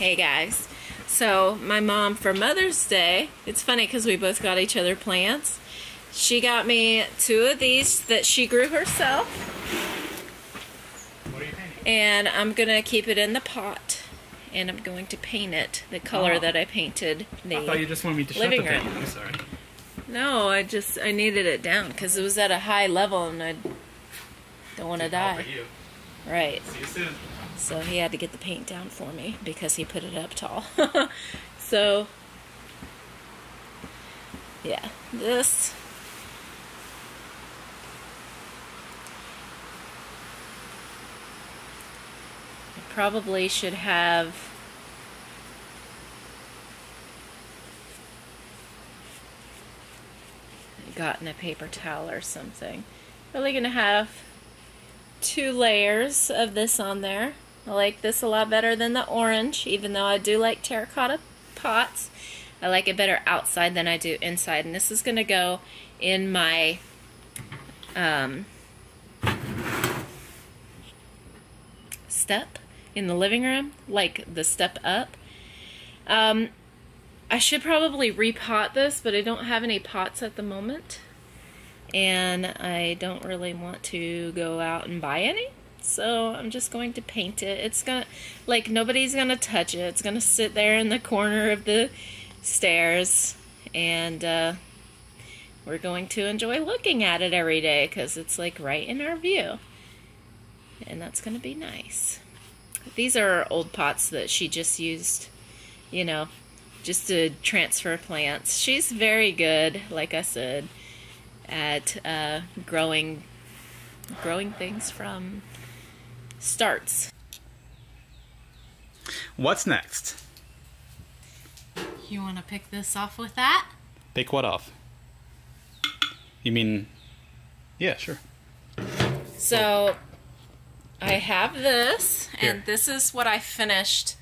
Hey guys, so my mom for Mother's Day, it's funny because we both got each other plants. She got me two of these that she grew herself. What do you think? And I'm going to keep it in the pot and I'm going to paint it the color that I painted the living room. I thought you just wanted me to shut the thing. I'm sorry. No, I needed it down because it was at a high level and I don't want to die. Right. See you soon. So he had to get the paint down for me because he put it up tall. So, yeah, this. I probably should have gotten a paper towel or something. Probably gonna have two layers of this on there. I like this a lot better than the orange, even though I do like terracotta pots. I like it better outside than I do inside. And this is going to go in my step in the living room, like the step up. I should probably repot this, but I don't have any pots at the moment. And I don't really want to go out and buy any. So I'm just going to paint it. It's gonna, like, nobody's gonna touch it. It's gonna sit there in the corner of the stairs, and we're going to enjoy looking at it every day because it's like right in our view, and that's gonna be nice. These are old pots that she just used, you know, just to transfer plants. She's very good, like I said, at growing things from starts. What's next? You want to pick this off with that? Pick what off? You mean, yeah, sure. So I have this, and this is what I finished.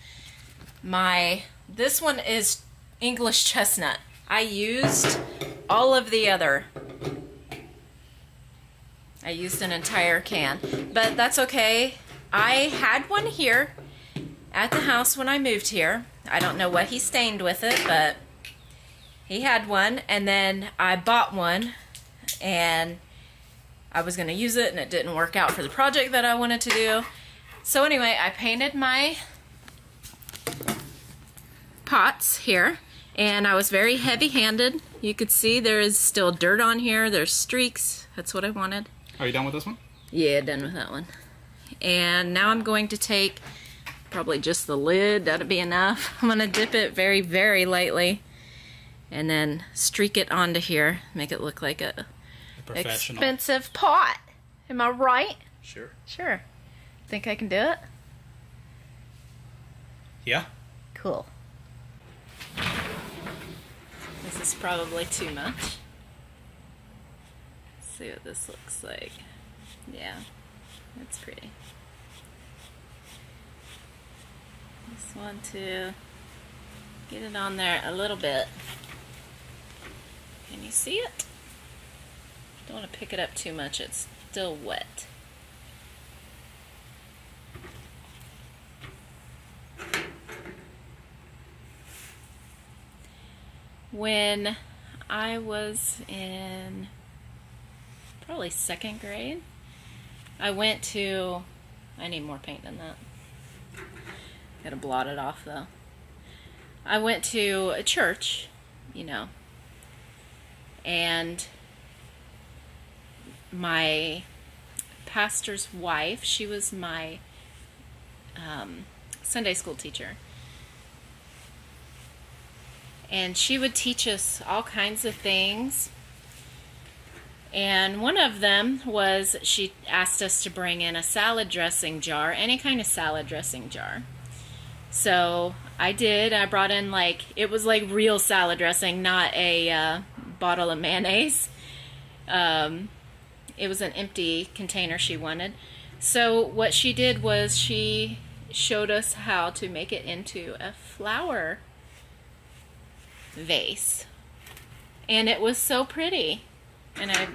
This one is English chestnut. I used all of the other. I used an entire can, but that's okay. I had one here at the house when I moved here. I don't know what he stained with it, but he had one, and then I bought one, and I was going to use it, and it didn't work out for the project that I wanted to do. So anyway, I painted my pots here, and I was very heavy-handed. You could see there is still dirt on here. There's streaks. That's what I wanted. Are you done with this one? Yeah, done with that one. And now I'm going to take probably just the lid. That'll be enough. I'm going to dip it very, very lightly and then streak it onto here. Make it look like a professional, expensive pot. Am I right? Sure. Sure. Think I can do it? Yeah. Cool. This is probably too much. See what this looks like. Yeah, that's pretty. Just want to get it on there a little bit. Can you see it? Don't want to pick it up too much, it's still wet. When I was in probably second grade, I went to, I need more paint than that. Gotta blot it off though. I went to a church, you know, and my pastor's wife, she was my Sunday school teacher. And she would teach us all kinds of things. And one of them was she asked us to bring in a salad dressing jar, any kind of salad dressing jar. So I did. I brought in, like, it was like real salad dressing, not a bottle of mayonnaise. It was an empty container she wanted. So what she did was she showed us how to make it into a flower vase. And it was so pretty. And I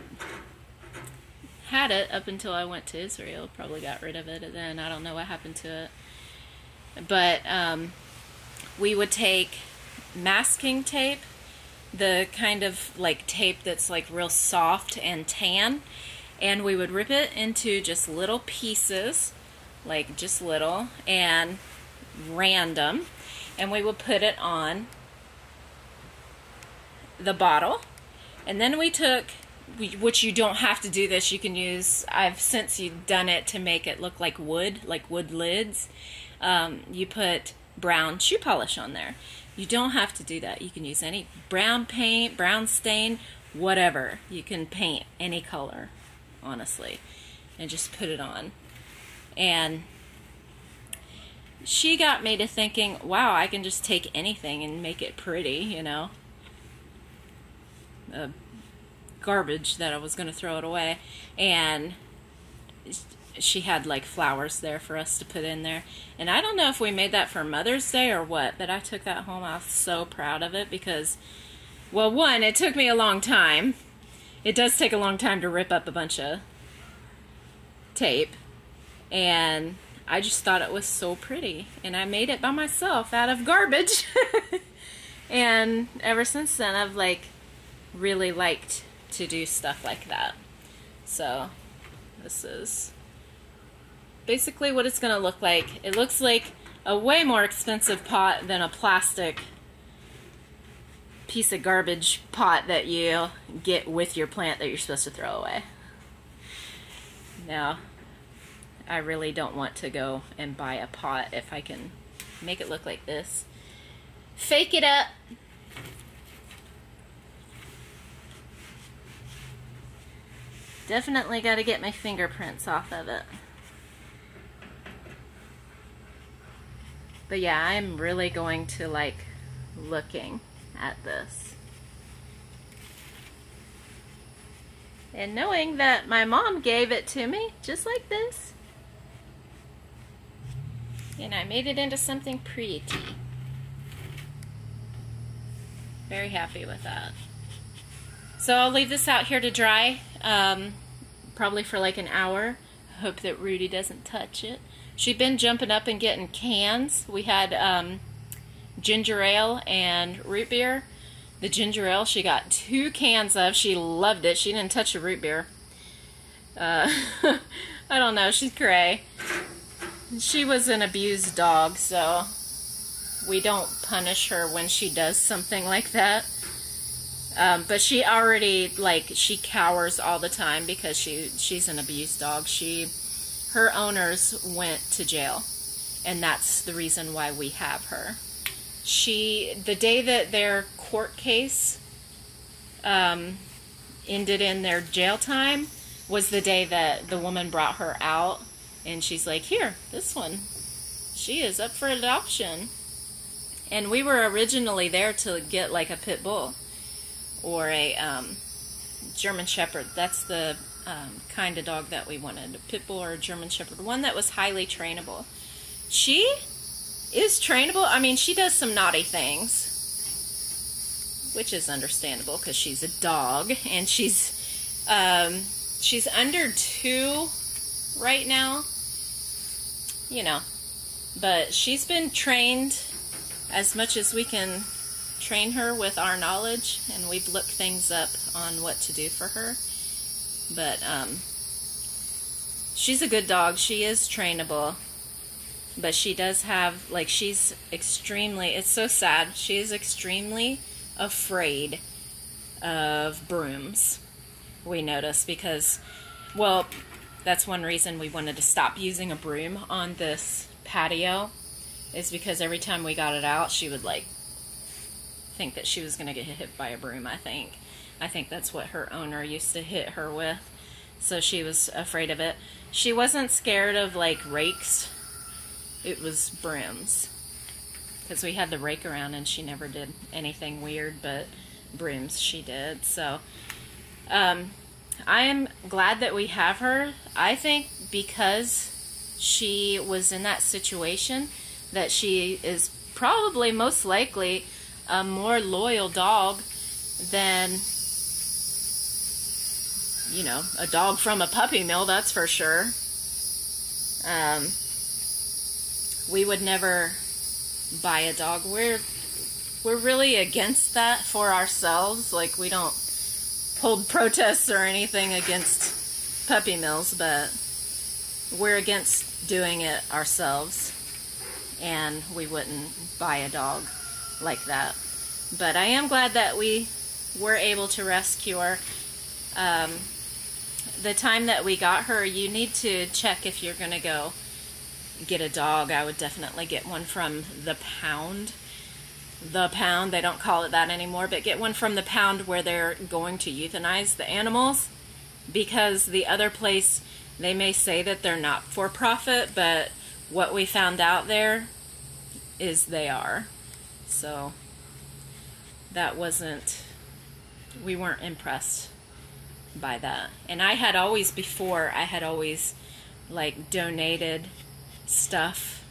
had it up until I went to Israel. Probably got rid of it then. I don't know what happened to it. But we would take masking tape, the kind of like tape that's like real soft and tan, and we would rip it into just little pieces, like just little and random, and we would put it on the bottle. And then we took, which you don't have to do this, you can use, I've since done it to make it look like wood lids. You put brown shoe polish on there. You don't have to do that. You can use any brown paint, brown stain, whatever. You can paint any color, honestly, and just put it on. And she got me to thinking, wow, I can just take anything and make it pretty, you know. Garbage that I was going to throw it away. And she had like flowers there for us to put in there. And I don't know if we made that for Mother's Day or what, but I took that home. I was so proud of it because, well, one, it took me a long time. It does take a long time to rip up a bunch of tape. And I just thought it was so pretty. And I made it by myself out of garbage. And ever since then, I've like really liked to do stuff like that. So this is basically what it's going to look like. It looks like a way more expensive pot than a plastic piece of garbage pot that you get with your plant that you're supposed to throw away. Now, I really don't want to go and buy a pot if I can make it look like this. Fake it up! Definitely got to get my fingerprints off of it. But yeah, I'm really going to like looking at this. And knowing that my mom gave it to me just like this. And I made it into something pretty. Very happy with that. So I'll leave this out here to dry, probably for like an hour. Hope that Rudy doesn't touch it. She'd been jumping up and getting cans. We had ginger ale and root beer. The ginger ale she got 2 cans of. She loved it. She didn't touch the root beer. I don't know. She's gray. She was an abused dog, so we don't punish her when she does something like that. But she already, like, she cowers all the time because she's an abused dog. Her owners went to jail, and that's the reason why we have her. The day that their court case ended in their jail time was the day that the woman brought her out, and she's like, here, this one, she is up for adoption. And we were originally there to get, like, a pit bull or a German Shepherd. That's the kind of dog that we wanted, a pit bull or a German Shepherd, one that was highly trainable. She is trainable. I mean, she does some naughty things, which is understandable because she's a dog, and she's under 2 right now, you know, but she's been trained as much as we can train her with our knowledge, and we've looked things up on what to do for her. But she's a good dog. She is trainable, but she does have, like, she's extremely, it's so sad, she is extremely afraid of brooms, we notice, because, well, that's one reason we wanted to stop using a broom on this patio, is because every time we got it out, she would, like, think that she was going to get hit by a broom, I think. I think that's what her owner used to hit her with, so she was afraid of it. She wasn't scared of, like, rakes. It was brooms, because we had the rake around, and she never did anything weird, but brooms she did. So I am glad that we have her. I think because she was in that situation that she is probably most likely a more loyal dog than, you know, a dog from a puppy mill, that's for sure. We would never buy a dog. We're really against that for ourselves. Like, we don't hold protests or anything against puppy mills, but we're against doing it ourselves, and we wouldn't buy a dog like that. But I am glad that we were able to rescue her. The time that we got her, you need to check if you're going to go get a dog. I would definitely get one from the pound. The pound, they don't call it that anymore, but get one from the pound where they're going to euthanize the animals, because the other place, they may say that they're not for profit, but what we found out there is they are. So that wasn't, we weren't impressed by that. And I had always, before, I had always like donated stuff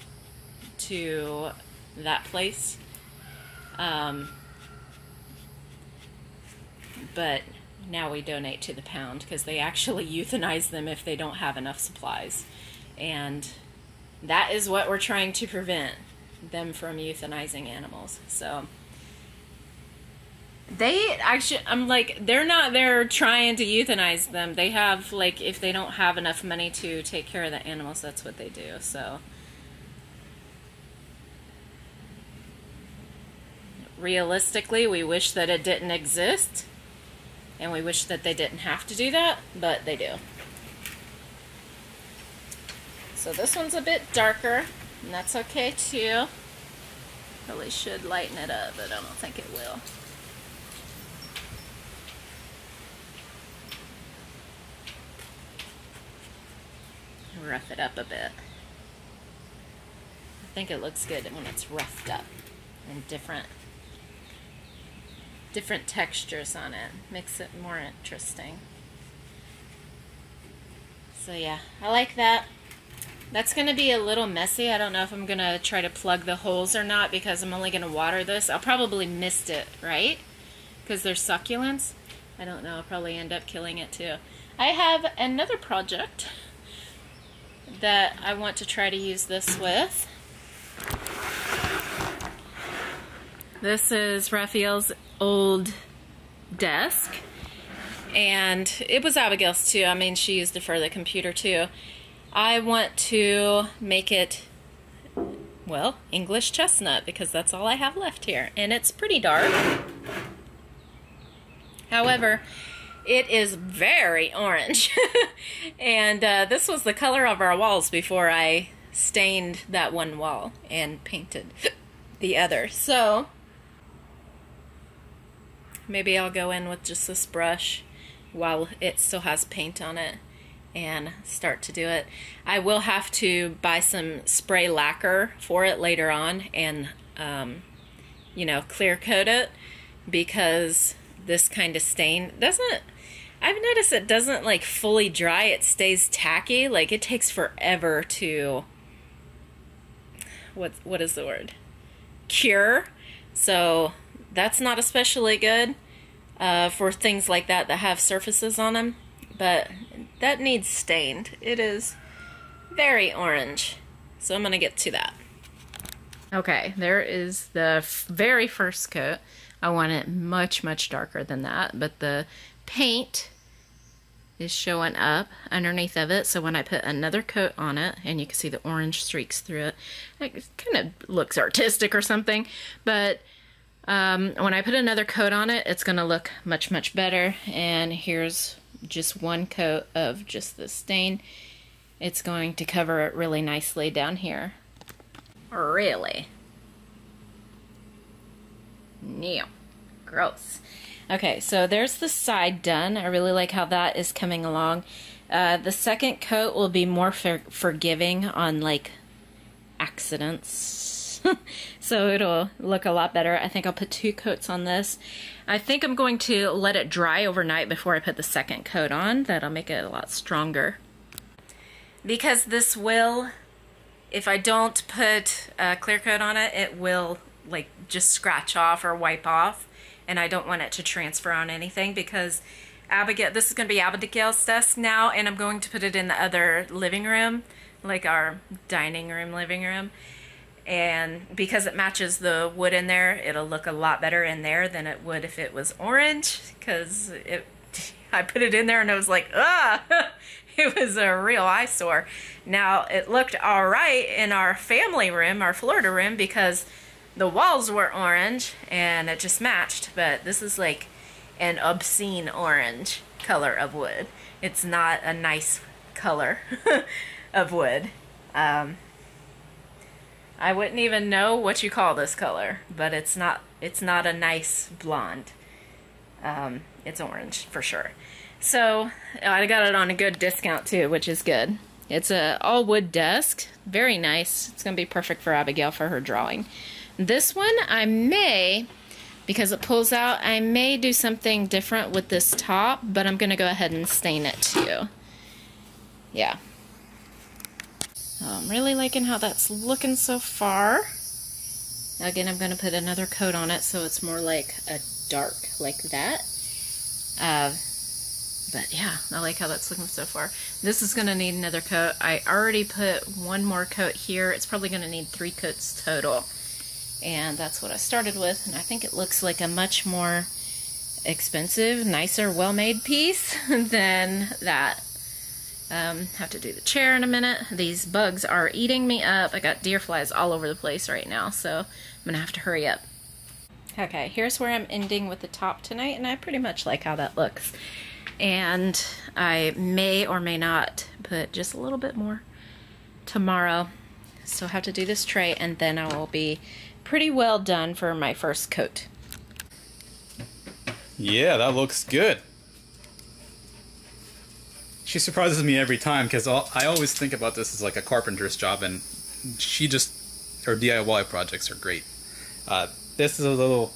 to that place. But now we donate to the pound, because they actually euthanize them if they don't have enough supplies. And that is what we're trying to prevent, them from euthanizing animals. So they actually, I'm like, they're not there trying to euthanize them. They have, like, if they don't have enough money to take care of the animals, that's what they do. So realistically, we wish that it didn't exist, and we wish that they didn't have to do that, but they do. So this one's a bit darker, and that's okay too. Probably should lighten it up, but I don't think it will. Rough it up a bit. I think it looks good when it's roughed up and different textures on it. Makes it more interesting. So yeah, I like that. That's going to be a little messy. I don't know if I'm going to try to plug the holes or not, because I'm only going to water this. I'll probably mist it, right? Because they're succulents. I don't know. I'll probably end up killing it too. I have another project that I want to try to use this with. This is Rafael's old desk, and it was Abigail's too. I mean, she used it for the computer too. I want to make it, well, English chestnut, because that's all I have left here, and it's pretty dark. However, it is very orange, and this was the color of our walls before I stained that one wall and painted the other. So maybe I'll go in with just this brush while it still has paint on it and start to do it. I will have to buy some spray lacquer for it later on and, you know, clear coat it, because this kind of stain doesn't, I've noticed it doesn't like fully dry. It stays tacky. Like, it takes forever to, what is the word? Cure. So that's not especially good for things like that that have surfaces on them, but that needs stained. It is very orange, so I'm gonna get to that. Okay, there is the very first coat. I want it much, much darker than that, but the paint is showing up underneath of it, so when I put another coat on it, and you can see the orange streaks through it, it kind of looks artistic or something, but when I put another coat on it, it's going to look much, much better. And here's just one coat of just the stain. It's going to cover it really nicely down here. Really? Ew. Gross. Okay, so there's the side done. I really like how that is coming along. The second coat will be more forgiving on, like, accidents. So it'll look a lot better. I think I'll put two coats on this. I think I'm going to let it dry overnight before I put the second coat on. That'll make it a lot stronger. Because this will, if I don't put a clear coat on it, it will like just scratch off or wipe off. And I don't want it to transfer on anything, because Abigail, this is going to be Abigail's desk now, and I'm going to put it in the other living room, like our dining room, living room. And because it matches the wood in there, it'll look a lot better in there than it would if it was orange, because I put it in there and it was like, it was a real eyesore. Now, it looked all right in our family room, our Florida room, because the walls were orange and it just matched, but this is like an obscene orange color of wood. It's not a nice color of wood. I wouldn't even know what you call this color, but it's not a nice blonde. It's orange for sure. So I got it on a good discount too, which is good. It's a all wood desk, very nice. It's gonna be perfect for Abigail for her drawing. This one I may, because it pulls out, I may do something different with this top, but I'm gonna go ahead and stain it too. Yeah. So I'm really liking how that's looking so far. Again, I'm gonna put another coat on it so it's more like a dark, like that. But yeah, I like how that's looking so far. This is gonna need another coat. I already put one more coat here. It's probably gonna need 3 coats total. And that's what I started with. And I think it looks like a much more expensive, nicer, well-made piece than that. Have to do the chair in a minute. These bugs are eating me up. I got deer flies all over the place right now, so I'm gonna have to hurry up. Okay, here's where I'm ending with the top tonight, and I pretty much like how that looks. And I may or may not put just a little bit more tomorrow. So I have to do this tray, and then I will be pretty well done for my first coat. Yeah, that looks good. She surprises me every time, because I always think about this as like a carpenter's job, and her DIY projects are great. This is a little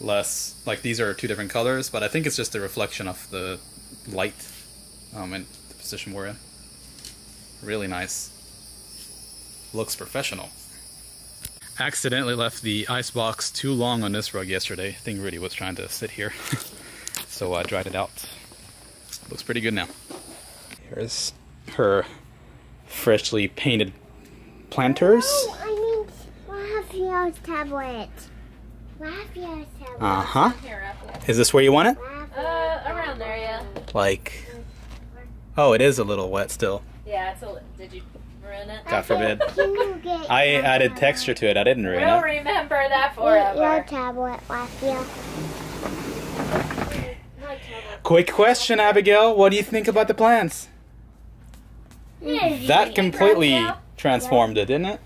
less, like these are 2 different colors, but I think it's just a reflection of the light and the position we're in. Really nice. Looks professional. Accidentally left the ice box too long on this rug yesterday. I think Rudy was trying to sit here. So I dried it out. Looks pretty good now. Here's her freshly painted planters. Oh, I mean Raphael's tablet. Raphael's tablet. Uh-huh. Is this where you want it? Around there, yeah. Like, oh, it is a little wet still. Yeah, it's a, did you ruin it? God forbid. I added texture to it. I didn't ruin it. We'll remember that forever. Your tablet, Raphael. Quick question, Abigail. What do you think about the plants? That completely transformed it, didn't it?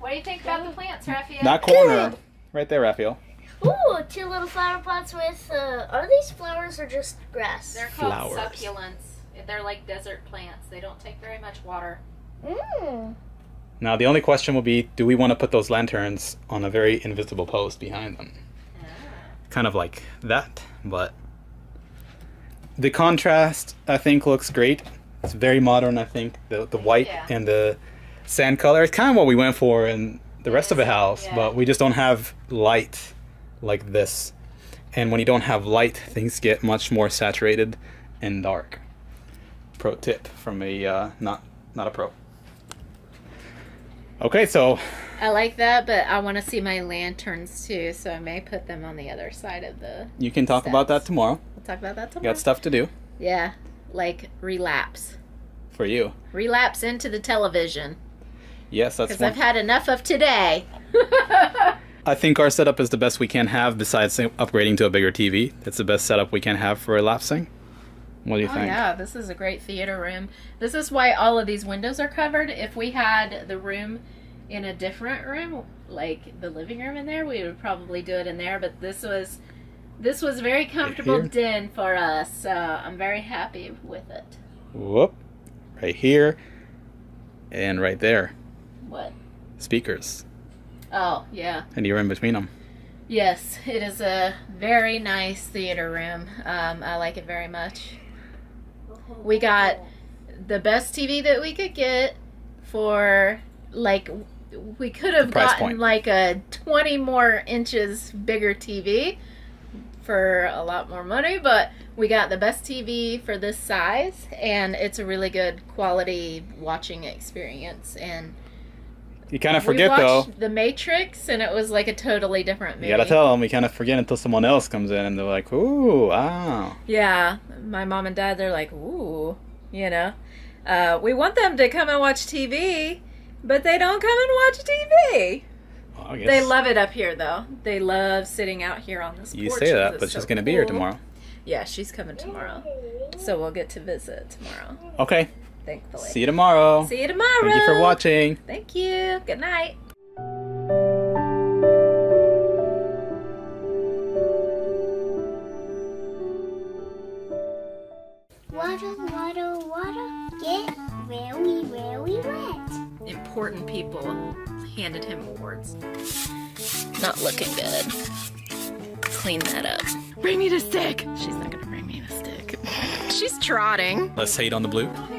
What do you think about the plants, Raphael? That corner. Right there, Raphael. Ooh, 2 little flower pots with, are these flowers or just grass? They're called succulents. They're like desert plants. They don't take very much water. Mm. Now, the only question will be, do we want to put those lanterns on a very invisible post behind them? Ah. Kind of like that, but the contrast, I think, looks great. It's very modern, I think. The white and the sand color. It's kind of what we went for in the rest of the house, but we just don't have light like this. And when you don't have light, things get much more saturated and dark. Pro tip from a not a pro. Okay, so I like that, but I want to see my lanterns too, so I may put them on the other side of the You can talk steps. About that tomorrow. We'll talk about that tomorrow. Got stuff to do. Yeah, like relapse. For you. Relapse into the television. Yes, that's because I've had enough of today. I think our setup is the best we can have besides upgrading to a bigger TV. It's the best setup we can have for relapsing. What do you think? Oh yeah, this is a great theater room. This is why all of these windows are covered. If we had the room in a different room, like the living room in there, we would probably do it in there. But this was a very comfortable den for us, so I'm very happy with it. Whoop. Right here and right there. What? Speakers. Oh, yeah. And you're in between them. Yes, it is a very nice theater room. I like it very much. We got the best TV that we could get for, like, we could have gotten like a 20 more inches bigger TV for a lot more money, but we got the best TV for this size, and it's a really good quality watching experience, and You kind of forget, though. We watched The Matrix, and it was like a totally different movie. You gotta tell them, we kind of forget until someone else comes in, and they're like, ooh, wow. Yeah, my mom and dad, they're like, ooh, you know. We want them to come and watch TV, but they don't come and watch TV. Well, I guess. They love it up here, though. They love sitting out here on this porch. You say that, but she's going to be here tomorrow. Yeah, she's coming tomorrow, so we'll get to visit tomorrow. Okay. Thankfully. See you tomorrow. See you tomorrow. Thank you for watching. Thank you. Good night. Water, water, water, get really, really wet. Important people handed him awards. Not looking good. Clean that up. Bring me the stick. She's not going to bring me the stick. She's trotting. Let's hate on the blue.